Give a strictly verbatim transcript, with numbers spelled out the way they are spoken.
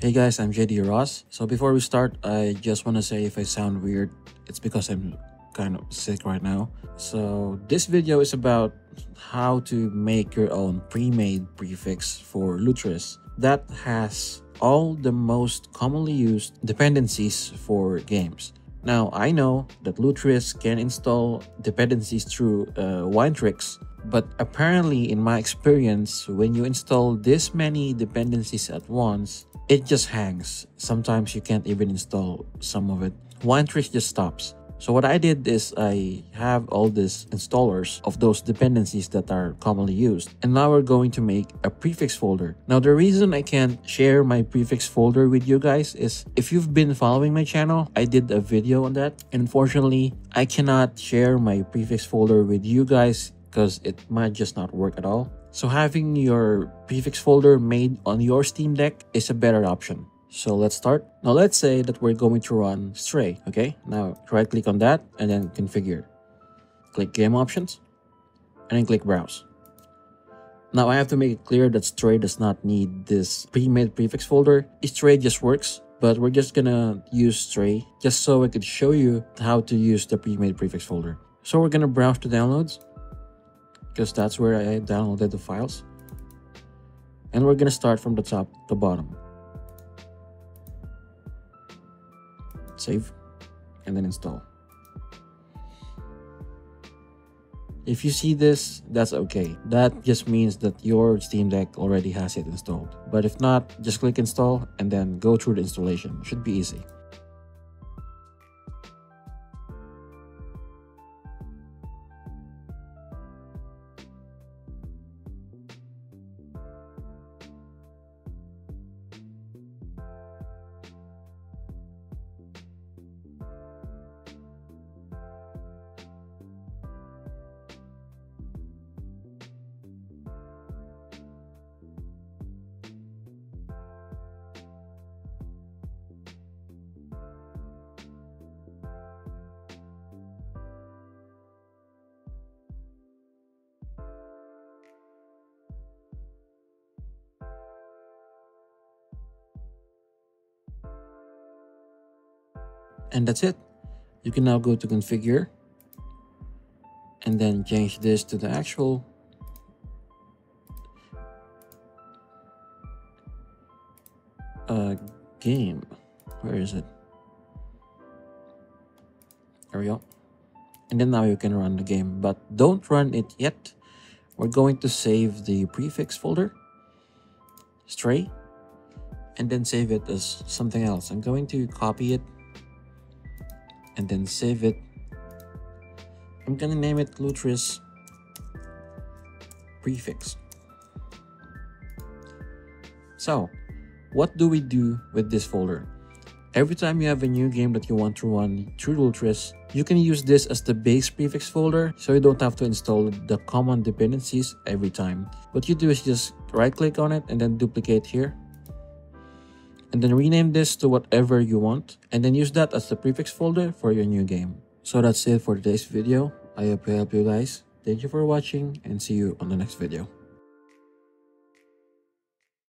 Hey guys, I'm J D Ross. So before we start, I just want to say if I sound weird, it's because I'm kind of sick right now. So this video is about how to make your own pre-made prefix for Lutris that has all the most commonly used dependencies for games. Now, I know that Lutris can install dependencies through uh, WineTricks, but apparently in my experience, when you install this many dependencies at once, it just hangs. Sometimes you can't even install some of it. WineTricks just stops. So what I did is I have all these installers of those dependencies that are commonly used. And now we're going to make a prefix folder. Now the reason I can't share my prefix folder with you guys is if you've been following my channel, I did a video on that. Unfortunately, I cannot share my prefix folder with you guys because it might just not work at all. So having your prefix folder made on your Steam Deck is a better option. So let's start. Now let's say that we're going to run Stray, okay? Now right click on that and then configure. Click game options and then click browse. Now I have to make it clear that Stray does not need this pre-made prefix folder. Stray just works, but we're just gonna use Stray just so I could show you how to use the pre-made prefix folder. So we're gonna browse to downloads because that's where I downloaded the files. And we're gonna start from the top to bottom. Save and then install. If you see this, that's okay. That just means that your Steam Deck already has it installed. But if not, just click install and then go through the installation. Should be easy. And that's it. You can now go to configure and then change this to the actual. Uh, game. Where is it? There we go. And then now you can run the game, but don't run it yet. We're going to save the prefix folder, Stray, and then save it as something else. I'm going to copy it and then save it. I'm gonna name it Lutris prefix. So what do we do with this folder? Every time you have a new game that you want to run through Lutris, you can use this as the base prefix folder so you don't have to install the common dependencies every time. What you do is just right click on it and then duplicate here. And then rename this to whatever you want and then use that as the prefix folder for your new game. So that's it for today's video. I hope I helped you guys. Thank you for watching and see you on the next video.